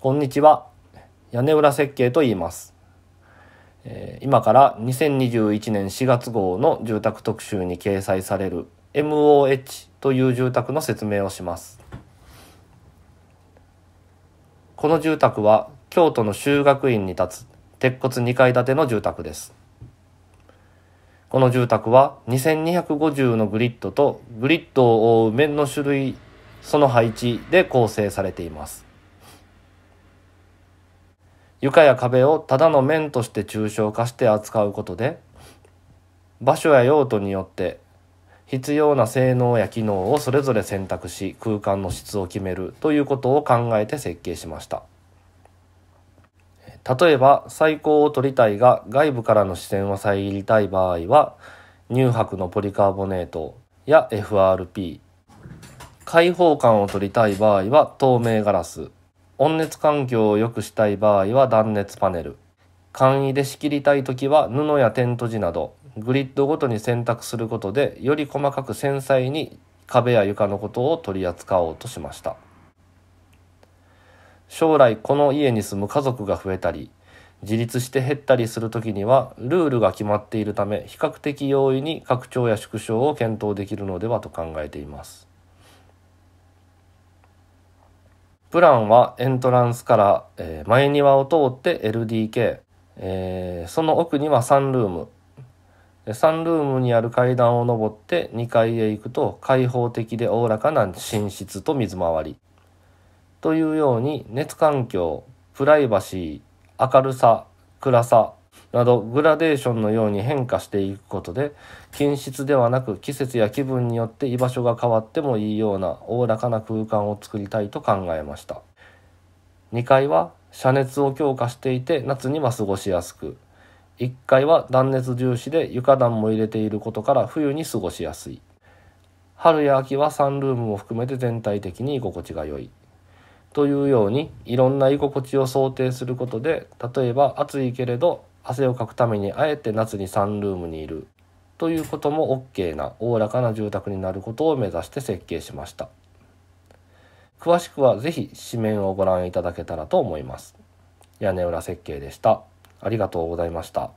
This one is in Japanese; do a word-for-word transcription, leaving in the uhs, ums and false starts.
こんにちは、屋根裏設計と言います。今からにせんにじゅういちねんしがつごうの住宅特集に掲載される エムオーエイチ という住宅の説明をします。この住宅は京都の修学院に立つ鉄骨にかいだての住宅です。この住宅はにせんにひゃくごじゅうのグリッドとグリッドを覆う面の種類、その配置で構成されています。床や壁をただの面として抽象化して扱うことで、場所や用途によって必要な性能や機能をそれぞれ選択し、空間の質を決めるということを考えて設計しました。例えば、採光を取りたいが外部からの視線を遮りたい場合は、乳白のポリカーボネートや エフアールピー、開放感を取りたい場合は透明ガラス、温熱環境を良くしたい場合は断熱パネル、簡易で仕切りたいときは布やテント地など、グリッドごとに選択することでより細かく繊細に壁や床のことを取り扱おうとしました。将来この家に住む家族が増えたり、自立して減ったりするときにはルールが決まっているため、比較的容易に拡張や縮小を検討できるのではと考えています。プランはエントランスから前庭を通って エルディーケー、えー、その奥にはサンルーム。サンルームにある階段を上ってにかいへ行くと開放的でおおらかな寝室と水回り。というように熱環境、プライバシー、明るさ、暗さなどグラデーションのように変化していくことで、均質ではなく季節や気分によって居場所が変わってもいいようなおおらかな空間を作りたいと考えました。にかいは遮熱を強化していて夏には過ごしやすく、いっかいは断熱重視で床暖も入れていることから冬に過ごしやすい。春や秋はサンルームも含めて全体的に居心地が良いというように、いろんな居心地を想定することで、例えば暑いけれど汗をかくためにあえて夏にサンルームにいるということも オーケー なおおらかな住宅になることを目指して設計しました。詳しくはぜひ紙面をご覧いただけたらと思います。屋根裏設計でした。ありがとうございました。